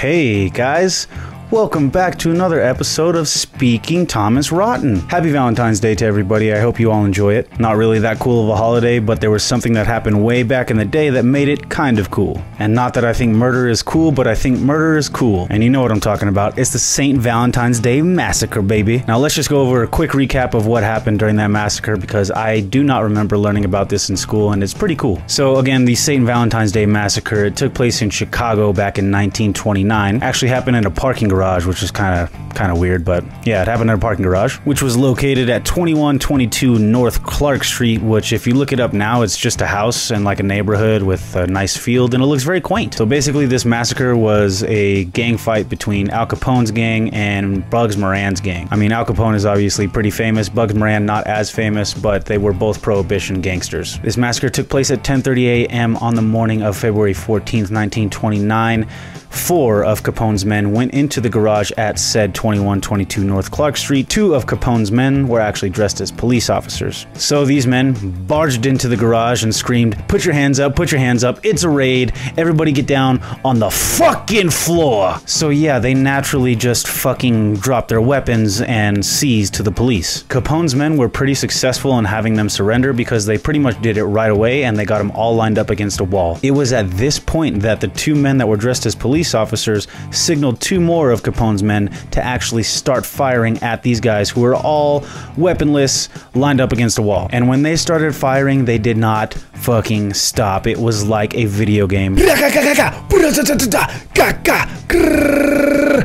Hey guys, welcome back to another episode of Speaking Thomas Rotten. Happy Valentine's Day to everybody. I hope you all enjoy it. Not really that cool of a holiday, but there was something that happened way back in the day that made it kind of cool. And not that I think murder is cool, but I think murder is cool. And you know what I'm talking about. It's the St. Valentine's Day Massacre, baby. Now let's just go over a quick recap of what happened during that massacre, because I do not remember learning about this in school, and it's pretty cool. So again, the St. Valentine's Day Massacre, it took place in Chicago back in 1929. It actually happened in a parking garage, which is kind of weird, but yeah, it happened in a parking garage, which was located at 2122 North Clark Street, which if you look it up now, it's just a house and like a neighborhood with a nice field, and it looks very quaint. So basically this massacre was a gang fight between Al Capone's gang and Bugs Moran's gang. I mean, Al Capone is obviously pretty famous, Bugs Moran not as famous, but they were both Prohibition gangsters. This massacre took place at 10:30 a.m. on the morning of February 14th, 1929. Four of Capone's men went into the garage at said 2122 North Clark Street. Two of Capone's men were actually dressed as police officers. So these men barged into the garage and screamed, "Put your hands up, put your hands up, it's a raid, everybody get down on the fucking floor." So yeah, they naturally just fucking dropped their weapons and seized to the police. Capone's men were pretty successful in having them surrender because they pretty much did it right away, and they got them all lined up against a wall. It was at this point that the two men that were dressed as police officers signaled two more of Capone's men to actually start firing at these guys who were all weaponless, lined up against a wall. And when they started firing, they did not fucking stop. It was like a video game.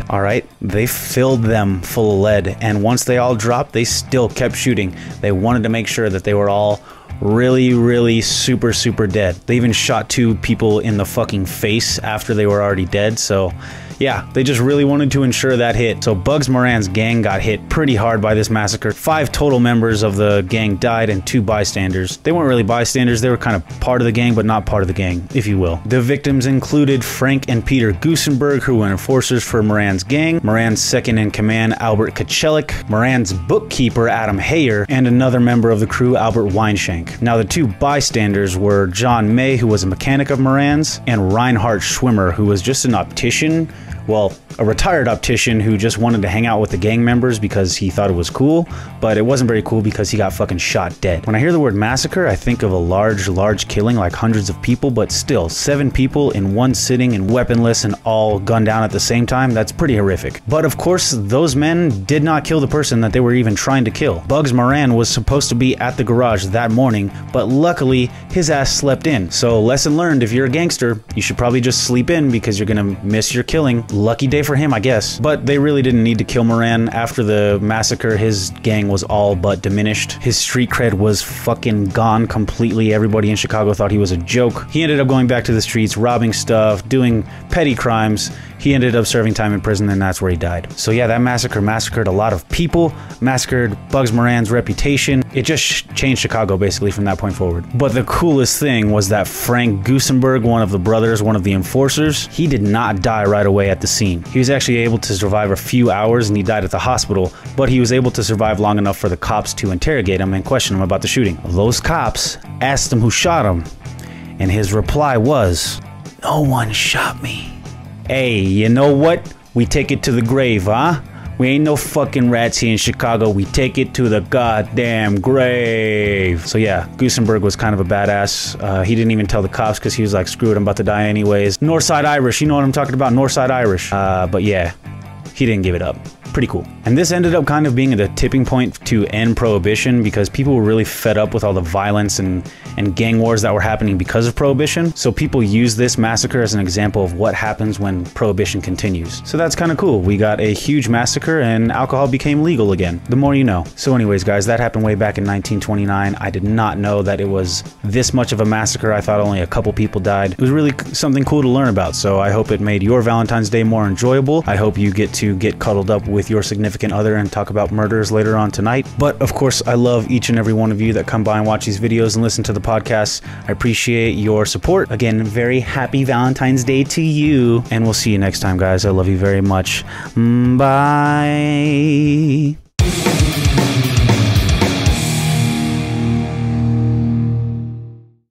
Alright, they filled them full of lead, and once they all dropped, they still kept shooting. They wanted to make sure that they were all really super dead. They even shot two people in the fucking face after they were already dead, so yeah, they just really wanted to ensure that hit. So Bugs Moran's gang got hit pretty hard by this massacre. Five total members of the gang died and two bystanders. They weren't really bystanders, they were kind of part of the gang, but not part of the gang, if you will. The victims included Frank and Peter Gusenberg, who were enforcers for Moran's gang, Moran's second-in-command, Albert Kachelik, Moran's bookkeeper, Adam Hayer, and another member of the crew, Albert Weinshank. Now, the two bystanders were John May, who was a mechanic of Moran's, and Reinhard Schwimmer, who was just an optician. Well, a retired optician who just wanted to hang out with the gang members because he thought it was cool, but it wasn't very cool because he got fucking shot dead. When I hear the word massacre, I think of a large killing, like hundreds of people, but still, 7 people in one sitting and weaponless and all gunned down at the same time, that's pretty horrific. But of course, those men did not kill the person that they were even trying to kill. Bugs Moran was supposed to be at the garage that morning, but luckily, his ass slept in. So lesson learned, if you're a gangster, you should probably just sleep in because you're gonna miss your killing. Lucky day for him, I guess. But they really didn't need to kill Moran. After the massacre, his gang was all but diminished. His street cred was fucking gone completely. Everybody in Chicago thought he was a joke. He ended up going back to the streets, robbing stuff, doing petty crimes. He ended up serving time in prison, and that's where he died. So yeah, that massacre massacred a lot of people, massacred Bugs Moran's reputation. It just changed Chicago basically from that point forward. But the coolest thing was that Frank Gusenberg, one of the brothers, one of the enforcers, he did not die right away at the scene. He was actually able to survive a few hours, and he died at the hospital, but he was able to survive long enough for the cops to interrogate him and question him about the shooting. Those cops asked him who shot him, and his reply was, "No one shot me." Hey, you know what? We take it to the grave, huh? We ain't no fucking rats here in Chicago. We take it to the goddamn grave. So yeah, Gusenberg was kind of a badass. He didn't even tell the cops because he was like, screw it, I'm about to die anyways. Northside Irish, you know what I'm talking about, Northside Irish. But yeah, he didn't give it up. Pretty cool. And this ended up kind of being the tipping point to end Prohibition, because people were really fed up with all the violence and gang wars that were happening because of Prohibition. So people use this massacre as an example of what happens when Prohibition continues. So that's kind of cool. We got a huge massacre and alcohol became legal again. The more you know. So anyways, guys, that happened way back in 1929. I did not know that it was this much of a massacre. I thought only a couple people died. It was really something cool to learn about. So I hope it made your Valentine's Day more enjoyable. I hope you get to get cuddled up with your significant other and talk about murders later on tonight. But of course, I love each and every one of you that come by and watch these videos and listen to the podcasts. I appreciate your support. Again, very happy Valentine's Day to you, and we'll see you next time, guys. I love you very much. Bye.